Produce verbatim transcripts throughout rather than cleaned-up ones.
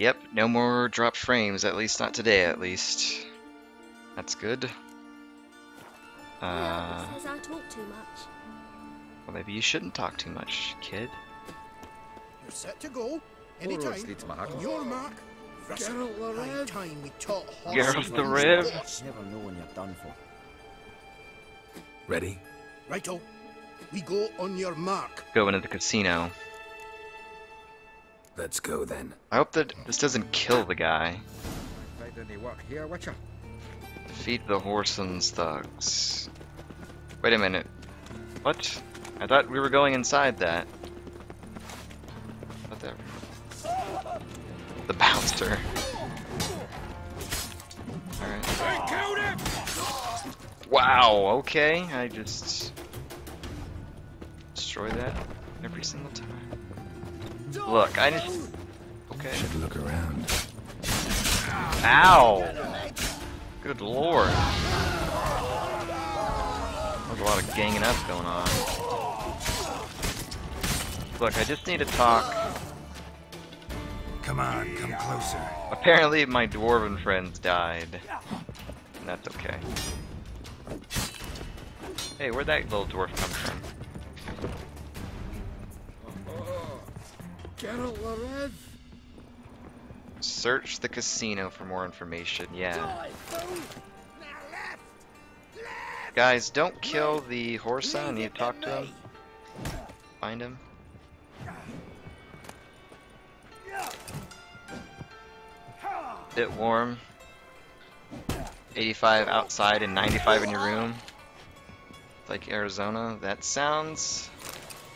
Yep, no more dropped frames, at least not today, at least. That's good. Uh, says I talk too much. Well, maybe you shouldn't talk too much, kid. You're set to go. Anytime. On your mark. Geralt the Rev. Time we talk. Geralt the Rev. Never know when you're done for. Ready? Righto. We go on your mark. Go into the casino. Let's go then. I hope that this doesn't kill the guy. Find any work here, Witcher? Defeat the Whoreson's thugs. Wait a minute. What? I thought we were going inside that. What the? The bouncer. Alright. I killed him! Wow, okay. I just destroy that every single time. Look, I just. Okay. Should look around. Ow! Good lord. There's a lot of ganging up going on. Look, I just need to talk. Come on, come closer. Apparently, my dwarven friends died. And that's okay. Hey, where'd that little dwarf come from? Search the casino for more information. Yeah. Guys, don't kill the Whoreson. You talk to him. Find him. Bit warm. eighty-five outside and ninety-five in your room. Like Arizona. That sounds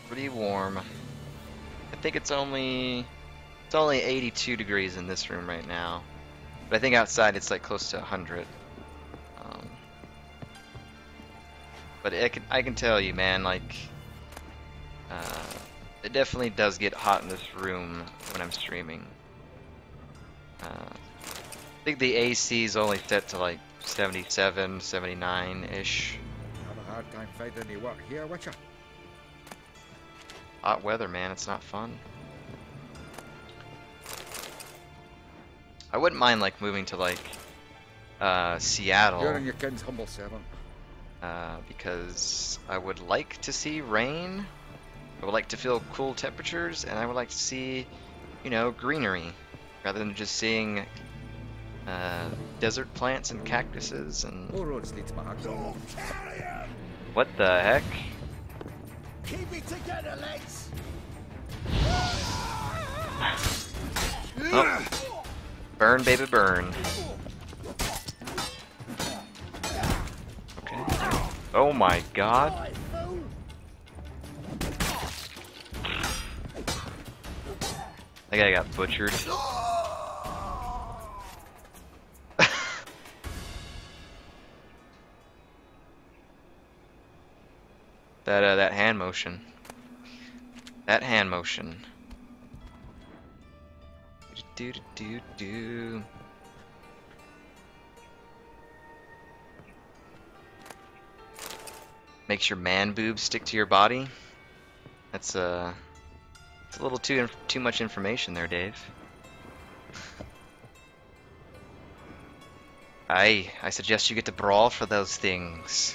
pretty warm. I think it's only it's only eighty-two degrees in this room right now, but I think outside it's like close to one hundred. Um, but it can, I can tell you, man, like uh, it definitely does get hot in this room when I'm streaming. Uh, I think the A C is only set to like seventy-seven, seventy-nine ish. Have a hard time finding any work here, Witcher. Hot weather, man, it's not fun. I wouldn't mind like moving to like uh, Seattle. You're in your king's humble servant. Uh, because I would like to see rain. I would like to feel cool temperatures, and I would like to see, you know, greenery rather than just seeing uh, desert plants and cactuses and. What the heck? Keep it together, legs. Oh. Burn, baby, burn. Okay. Oh my god. That guy got butchered. That, uh, that hand motion. That hand motion. Do, do, do, do. Makes your man boobs stick to your body. That's, uh, it's a little too, too much information there, Dave. Aye, I suggest you get to brawl for those things.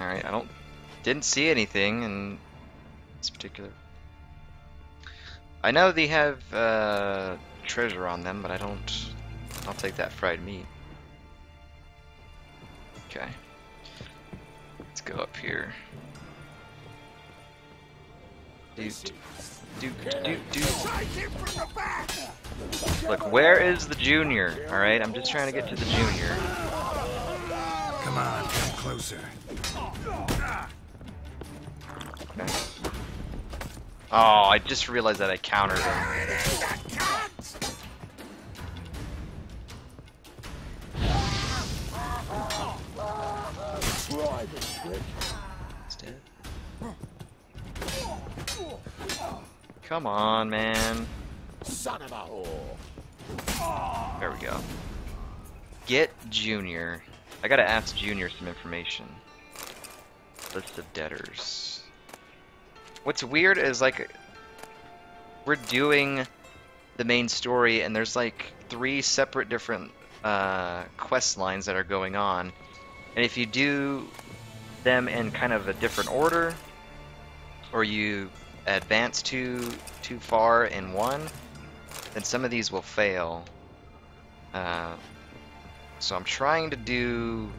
Alright, I don't didn't see anything in this particular. I know they have uh, treasure on them, but I don't. I'll take that fried meat. Okay, let's go up here. Do do do do. Look, where is the junior? All right, I'm just trying to get to the junior. Come on, come closer. Okay. Oh, I just realized that I countered him. It's dead. Come on, man. Son of a whore. There we go. Get Junior. I gotta ask Junior some information. List of debtors. what's weird is, like, we're doing the main story, and there's, like, three separate different uh, quest lines that are going on. And if you do them in kind of a different order, or you advance too, too far in one, then some of these will fail. Uh, so I'm trying to do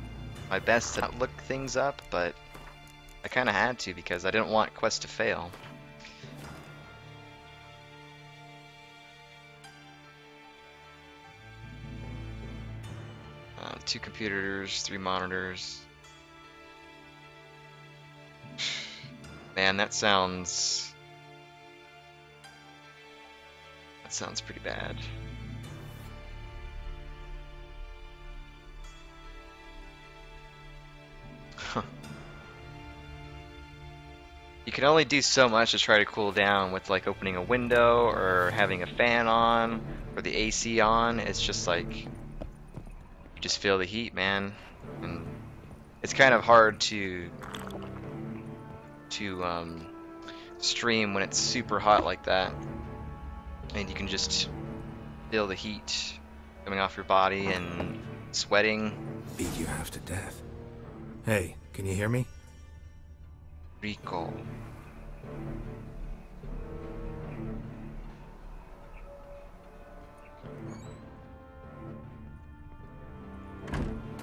my best to not look things up, but I kind of had to because I didn't want quests to fail. Uh, two computers, three monitors. Man, that sounds... That sounds pretty bad. Huh. You can only do so much to try to cool down with, like, opening a window or having a fan on or the A C on. It's just like, you just feel the heat, man. And it's kind of hard to... to um, stream when it's super hot like that, and you can just feel the heat coming off your body and sweating. Beat you half to death. Hey, can you hear me? Rico.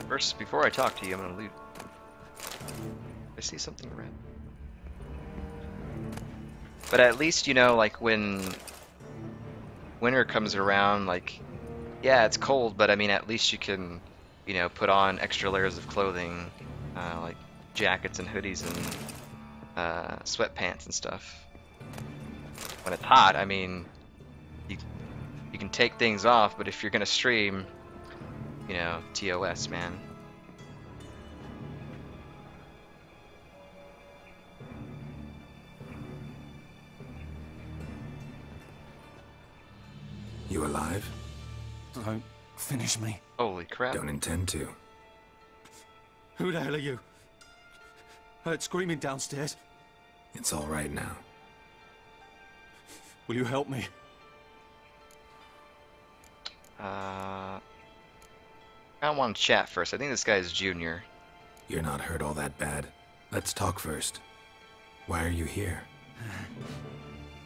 First, before I talk to you, I'm gonna loot. I see something red. But at least, you know, like, when winter comes around, like, yeah, it's cold, but I mean, at least you can, you know, put on extra layers of clothing, uh, like jackets and hoodies and uh, sweatpants and stuff. When it's hot, I mean, you, you can take things off, but if you're gonna stream, you know, T O S, man. You alive? Don't finish me. Holy crap. Don't intend to. Who the hell are you? Heard screaming downstairs. It's all right now. Will you help me? Uh... I want to chat first. I think this guy is Junior. You're not hurt all that bad. Let's talk first. Why are you here?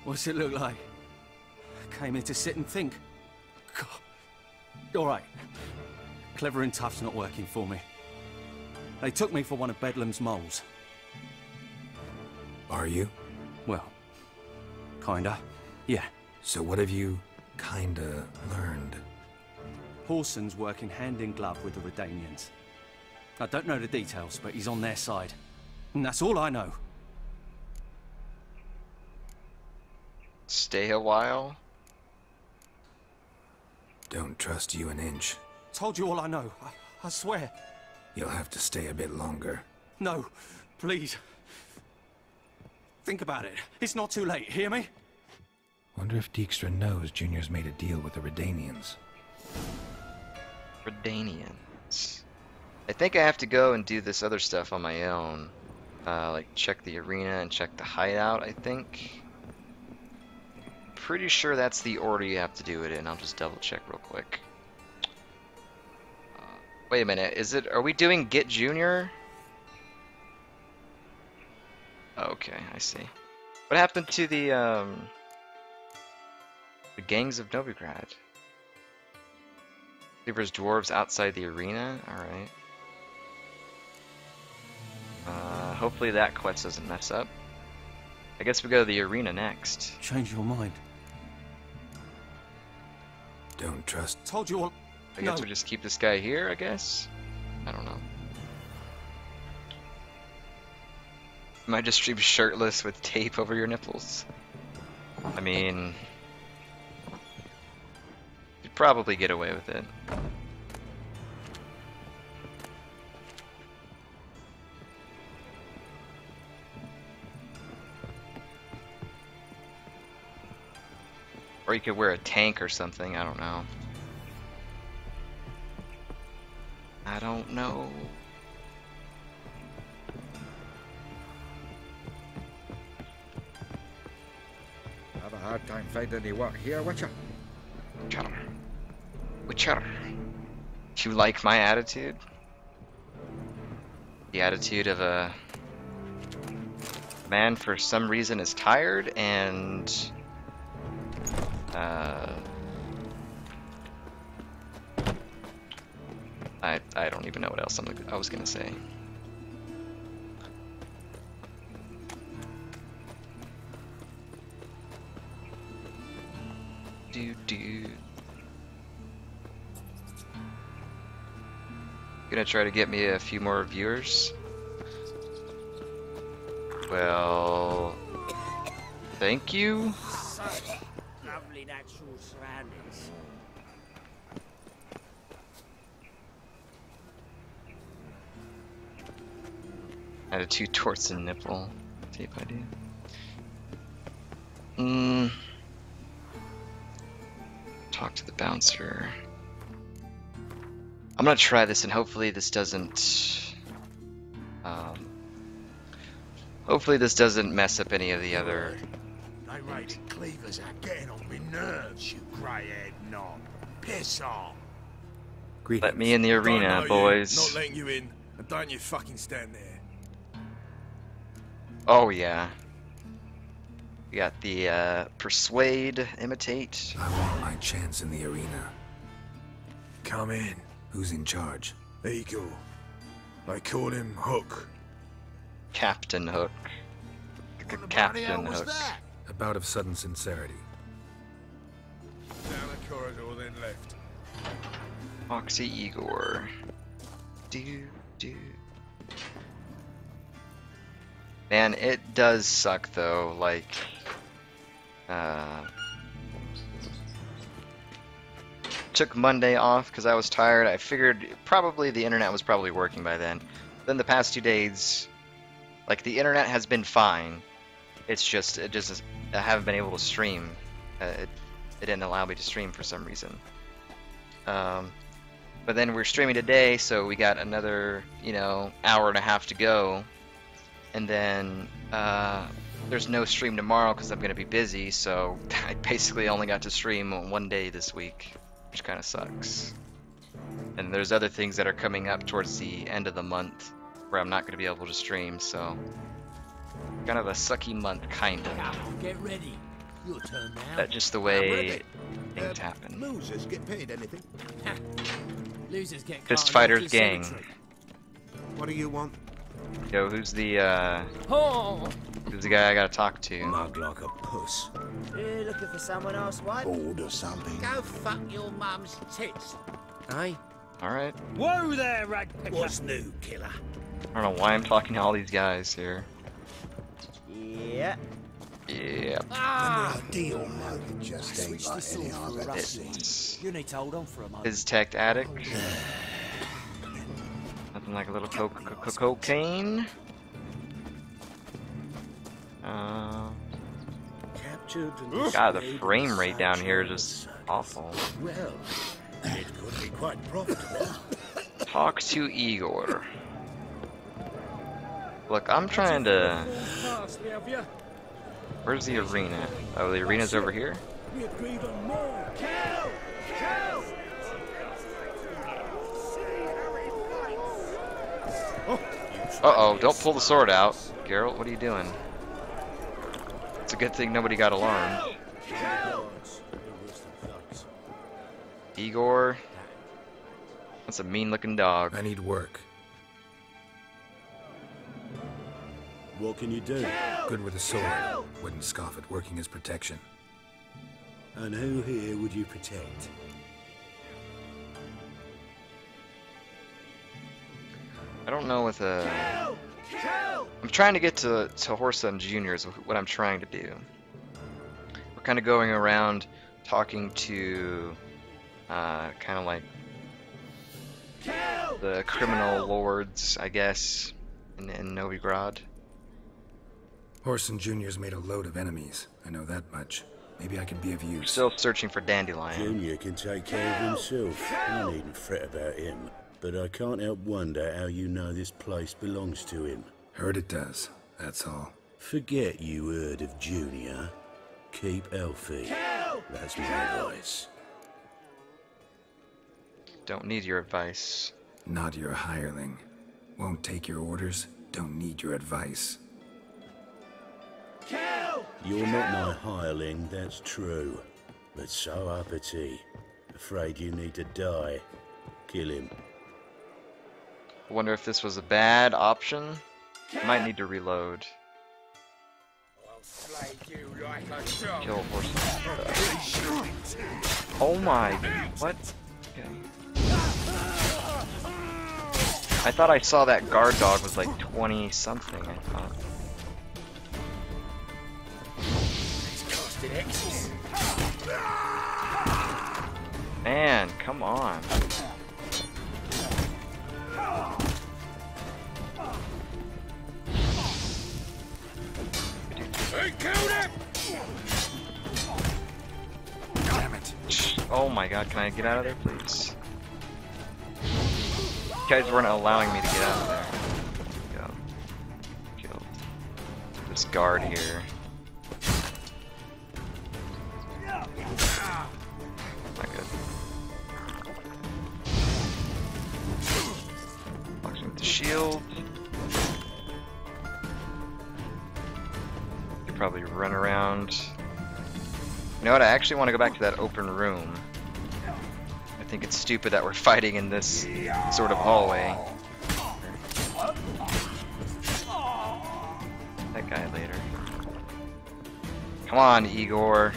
What's it look like? Came here to sit and think. God. All right. Clever and tough's not working for me. They took me for one of Bedlam's moles. Are you? Well, kinda. Yeah. So what have you kinda learned? Whoreson's working hand in glove with the Redanians. I don't know the details, but he's on their side. And that's all I know. Stay a while. Don't trust you an inch. Told you all I know. I, I swear. You'll have to stay a bit longer. No, please. Think about it. It's not too late. Hear me? Wonder if Dijkstra knows Junior's made a deal with the Redanians. Redanians. I think I have to go and do this other stuff on my own. Uh, like check the arena and check the hideout, I think. Pretty sure that's the order you have to do it in. I'll just double check real quick. Uh, wait a minute, is it? Are we doing Get Junior? Okay, I see. What happened to the um, the gangs of Novigrad? There's dwarves outside the arena. All right. Uh, hopefully that quest doesn't mess up. I guess we go to the arena next. Change your mind. Don't trust. Told you all. I guess no. We just keep this guy here, I guess? I don't know. Might just stream shirtless with tape over your nipples. I mean... You'd probably get away with it. Or you could wear a tank or something, I don't know. I don't know. hard time finding any work here, Witcher. Witcher. Witcher. Do you like my attitude? The attitude of a man for some reason is tired and uh, I I don't even know what else I'm, I was gonna say. Do do. Gonna try to get me a few more viewers. Well, thank you. Lovely natural surroundings. I had two torts and nipple tape idea. Mm. Talk to the bouncer. I'm gonna try this, and hopefully this doesn't. Um, hopefully this doesn't mess up any of the other. They raided cleavers are getting on me nerves, you grey-haired knob. Piss off. Let me in the arena, boys. You. Not letting you in, and don't you fucking stand there. Oh yeah. We got the uh, persuade, imitate. I want my chance in the arena. Come in. Who's in charge? Igor. I call him Hook. Captain Hook. Captain Hook. A bout of sudden sincerity. Down the corridor, then left. Foxy Igor. Do do. Man, it does suck though. Like, uh. took Monday off because I was tired. I figured probably the internet was probably working by then. Then the past two days, like the internet has been fine. It's just it just I haven't been able to stream. Uh, it, it didn't allow me to stream for some reason. Um, but then we're streaming today, so we got another you know hour and a half to go. And then uh, there's no stream tomorrow because I'm gonna be busy. So I basically only got to stream one day this week, which kind of sucks. And there's other things that are coming up towards the end of the month where I'm not going to be able to stream, so kind of a sucky month, kind of. Get ready. Your turn now. That's just the way things uh, happen. Losers get paid anything. Losers get Fist Fighters gang. What do you want? Yo, who's the uh? Oh. Who's the guy I gotta talk to? Mug like a puss. You looking for someone else, what? Bored or something? Go fuck your mum's tits. Aye. All right. Whoa there, ragpicker. What's new, killer? I don't know why I'm talking to all these guys here. Yeah. Yeah. Ah. Deal mode just ain't like any I've ever seen. You need to hold on for a moment. His tech addict. Like a little co co co cocaine. Uh, God, the frame rate down here is just awful. Well, it could be quite profitable. Talk to Igor. Look, I'm trying to. Where's the arena? Oh, the arena's over here. Uh-oh, don't pull the sword out. Geralt, what are you doing? It's a good thing nobody got alarmed. Igor. That's a mean-looking dog. I need work. What can you do? Good with a sword. Wouldn't scoff at working as protection. And who here would you protect? I don't know with a... Kill! Kill! I'm trying to get to, to Whoreson Junior is what I'm trying to do. We're kind of going around talking to uh, kind of like Kill! the criminal Kill! lords, I guess, in, in Novigrad. Whoreson Junior's made a load of enemies. I know that much. Maybe I can be of use. Still searching for Dandelion. Junior can take care of himself. You needn't fret about him. But I can't help wonder how you know this place belongs to him. Heard it does, that's all. Forget you heard of Junior. Keep healthy. Kill! That's Kill! My advice. Don't need your advice. Not your hireling. Won't take your orders. Don't need your advice. Kill! You're Kill! Not my hireling, that's true. But so uppity. Afraid you need to die. Kill him. I wonder if this was a bad option. Might need to reload. Kill horse. Oh my, what? Okay. I thought I saw that guard dog was like twenty something, I thought. Man, come on. Damn it. Oh my god, can I get out of there, please? You guys weren't allowing me to get out of there. Go. Kill this guard here. Not good. Locks me with the shield. Probably run around. You know what? I actually want to go back to that open room. I think it's stupid that we're fighting in this sort of hallway. That guy later. Come on, Igor.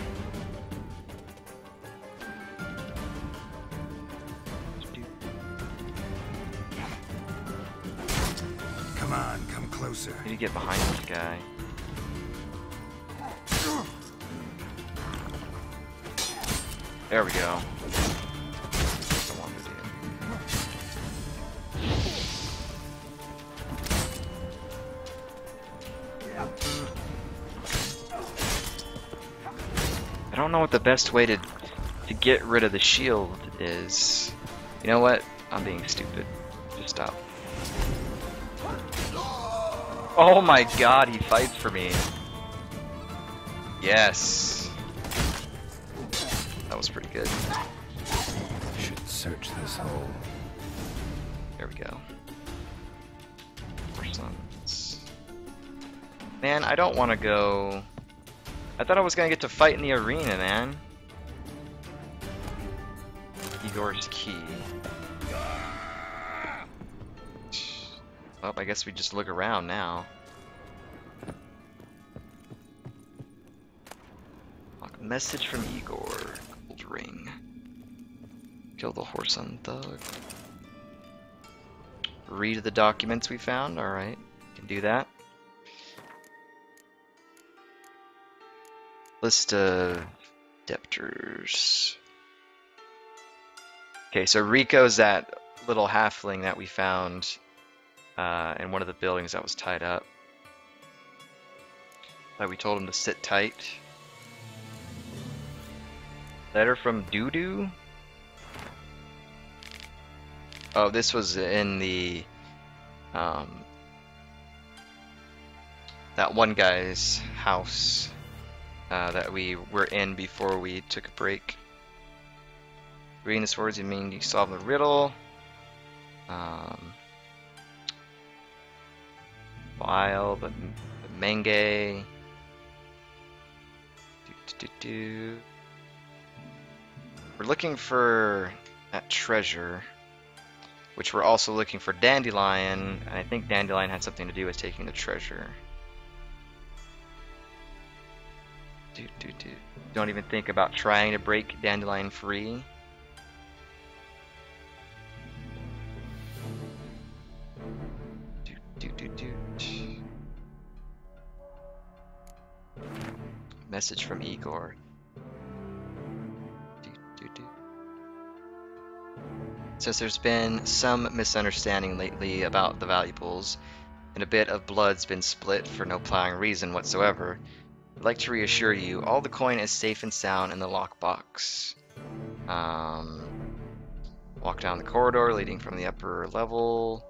Come on, come closer. I need to get behind this guy. There we go. That's what I wanted to do. I don't know what the best way to to get rid of the shield is. You know what? I'm being stupid. Just stop. Oh my god, he fights for me. Yes. That was pretty good. Should search this hole. There we go. Persons. Man, I don't want to go. I thought I was gonna get to fight in the arena, man. Igor's key. Well, I guess we just look around now. Message from Igor. Ring. Kill the Whoreson thug. Read the documents we found. Alright, can do that. List of debtors. Okay, so Rico's that little halfling that we found uh, in one of the buildings that was tied up. That we told him to sit tight. Letter from Doodoo? Oh, this was in the um, that one guy's house uh, that we were in before we took a break. Reading this words, you mean you solve the riddle. Um, file, but menge. Do do do do. We're looking for that treasure, which we're also looking for Dandelion, and I think Dandelion had something to do with taking the treasure. Do, do, do. Don't even think about trying to break Dandelion free. Do, do, do, do. Message from Igor. Since there's been some misunderstanding lately about the valuables, and a bit of blood's been split for no plowing reason whatsoever, I'd like to reassure you, all the coin is safe and sound in the lockbox. Um, walk down the corridor leading from the upper level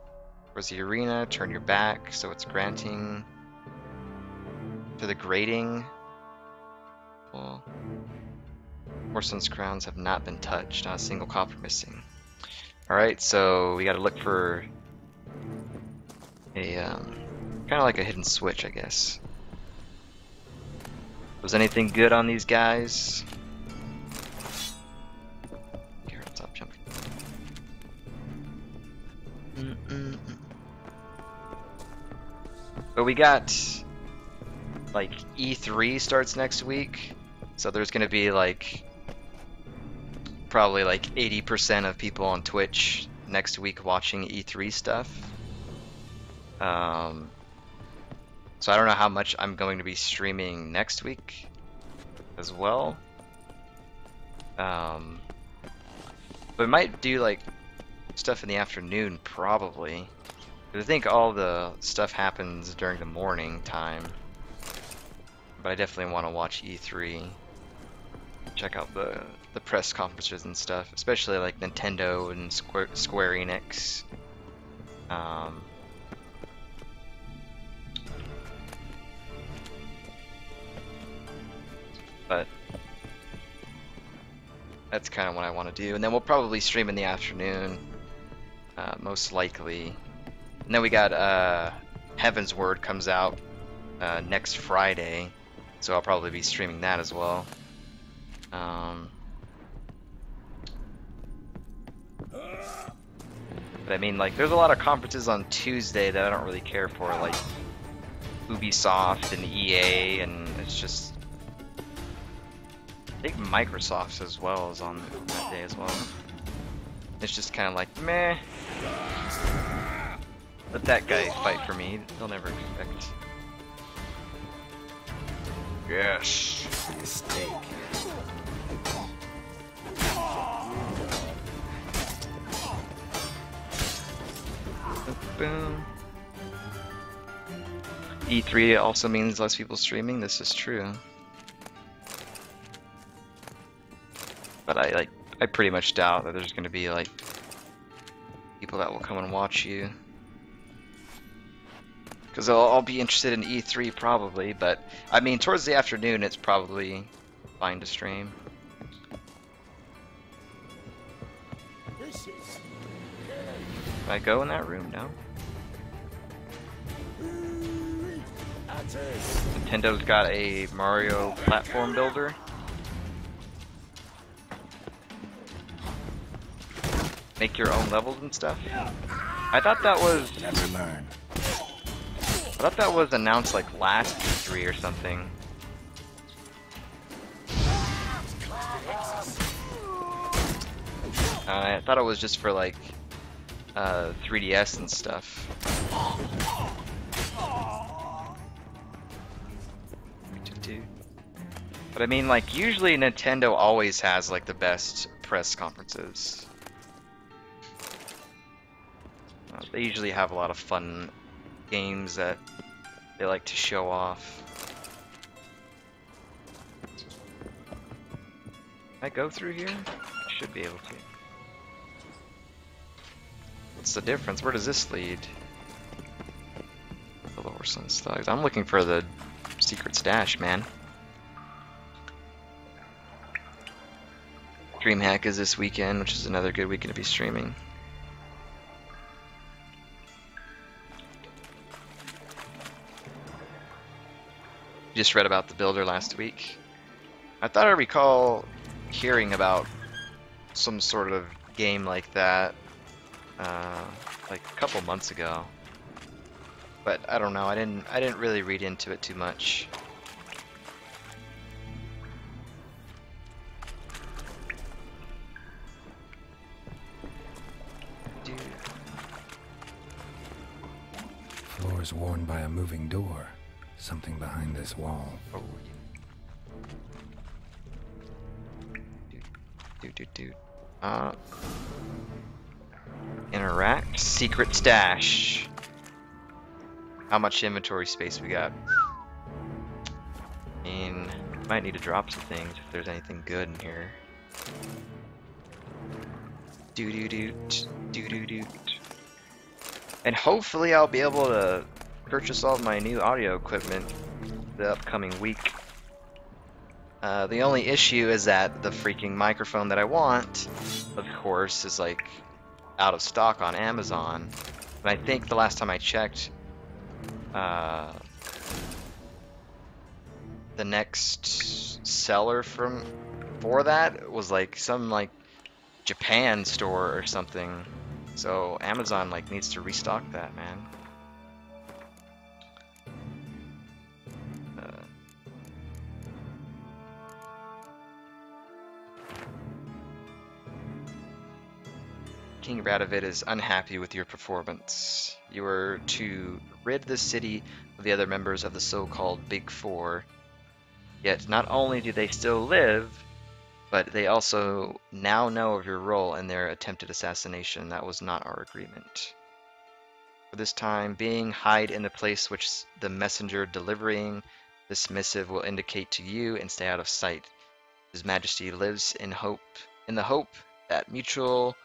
towards the arena, turn your back so it's granting to the grating. Well, Whoreson's crowns have not been touched, not a single copper missing. Alright, so we gotta look for a, um, kind of like a hidden switch, I guess. Was anything good on these guys? Here, stop jumping. Mm-mm-mm. But we got, like, E three starts next week, so there's gonna be, like, probably like eighty percent of people on Twitch next week watching E three stuff. Um, so I don't know how much I'm going to be streaming next week as well. Um, but we might do like stuff in the afternoon probably. I think all the stuff happens during the morning time. But I definitely want to watch E three. Check out the the press conferences and stuff, especially like Nintendo and Square, Square Enix. Um, but that's kind of what I want to do, and then we'll probably stream in the afternoon, uh, most likely. And then we got uh, Heaven's Word comes out uh, next Friday, so I'll probably be streaming that as well. Um, but I mean, like, there's a lot of conferences on Tuesday that I don't really care for, like Ubisoft and E A, and it's just, I think Microsoft's as well is on that day as well. It's just kind of like, meh. Let that guy fight for me. They'll never expect. Yes. Mistake. Boom. E three also means less people streaming. This is true. But I like I pretty much doubt that there's going to be like people that will come and watch you. Because I'll, I'll be interested in E three probably, but I mean towards the afternoon it's probably fine to stream. Can I go in that room now? Nintendo's got a Mario platform builder. Make your own levels and stuff. I thought that was never learn. I thought that was announced like last E three or something. Uh, I thought it was just for like uh, three D S and stuff. But I mean, like, usually Nintendo always has like the best press conferences. Uh, they usually have a lot of fun games that they like to show off. Can I go through here? I should be able to. What's the difference? Where does this lead? The Whoreson's thugs. I'm looking for the secret stash, man. DreamHack is this weekend, which is another good weekend to be streaming. Just read about the builder last week. I thought I recall hearing about some sort of game like that. Uh, like a couple months ago, but I don't know. I didn't. I didn't really read into it too much. Dude. Floors worn by a moving door. Something behind this wall. Oh. Dude, dude, dude, dude. Uh. Interact. Secret stash. How much inventory space we got? I mean, might need to drop some things if there's anything good in here. Do do do do do do. And hopefully I'll be able to purchase all of my new audio equipment the upcoming week. Uh, the only issue is that the freaking microphone that I want, of course, is like out of stock on Amazon. And I think the last time I checked, uh, the next seller from for that was like some like Japan store or something. So Amazon like needs to restock that, man. King Radovid is unhappy with your performance. You were to rid the city of the other members of the so-called Big Four. Yet not only do they still live, but they also now know of your role in their attempted assassination. That was not our agreement. For this time being, hide in the place which the messenger delivering this missive will indicate to you, and stay out of sight. His Majesty lives in hope, in the hope that mutual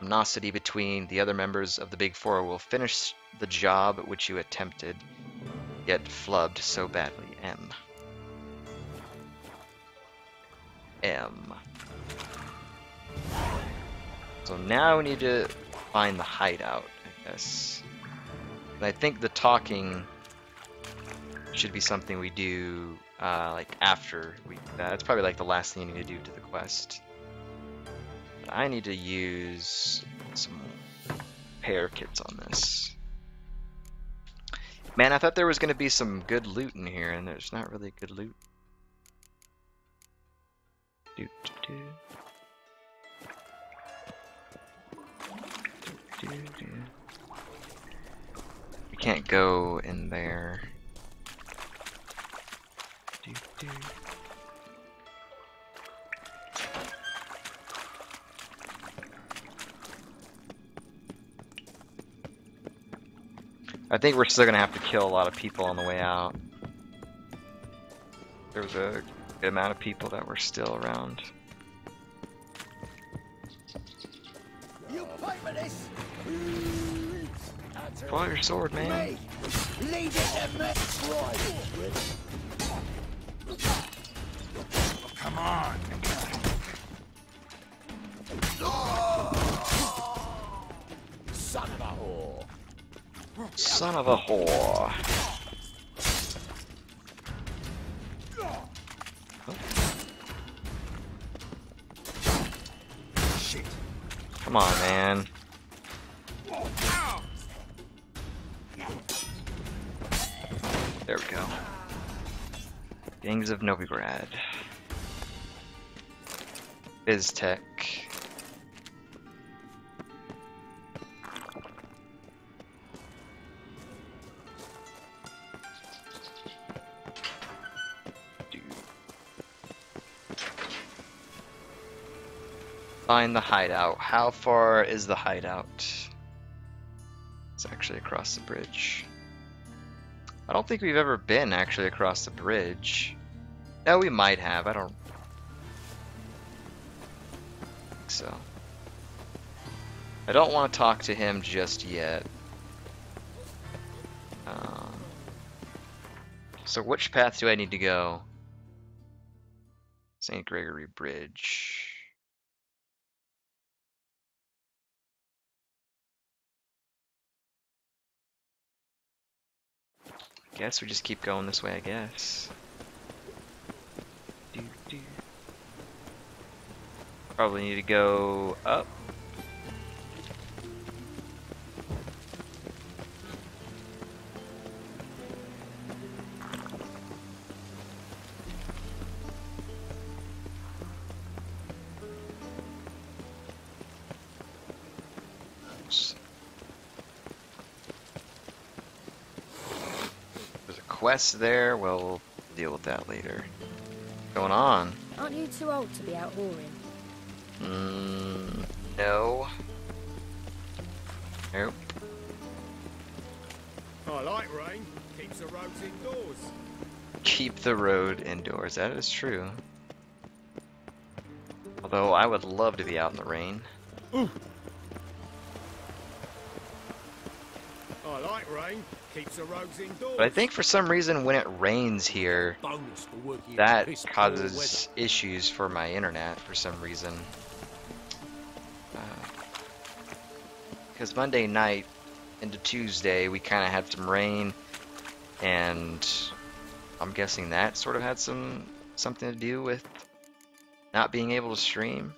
animosity between the other members of the Big Four will finish the job which you attempted, yet flubbed so badly. M. M. So now we need to find the hideout, I guess. And I think the talking should be something we do uh, like after we do that. It's probably like the last thing you need to do to the quest. I need to use some repair kits on this. Man, I thought there was going to be some good loot in here, and there's not really good loot. Do, do, do. Do, do, do. We can't go in there. Do, do. I think we're still gonna have to kill a lot of people on the way out. There was a good amount of people that were still around. You pirate! Pull out your sword, man. Lead it and destroy. Come on. Son of a whore. Son of a whore. Shit. Come on, man. There we go. Gangs of Novigrad. BizTech. Find the hideout. How far is the hideout? It's actually across the bridge. I don't think we've ever been actually across the bridge. No, we might have. I don't think so. I don't want to talk to him just yet. Um, so which path do I need to go? Saint Gregory Bridge. Guess we just keep going this way, I guess. Do, do. Probably need to go up. West there, well, we'll deal with that later. What's going on? Aren't you too old to be out whoring? Mm, no. Nope. I like rain. Keeps the roads indoors. Keep the road indoors. That is true. Although I would love to be out in the rain. Ooh. I I like rain. Keeps the roads indoors. But I think for some reason when it rains here, that causes issues for my internet for some reason. Because uh, Monday night into Tuesday we kind of had some rain, and I'm guessing that sort of had some something to do with not being able to stream.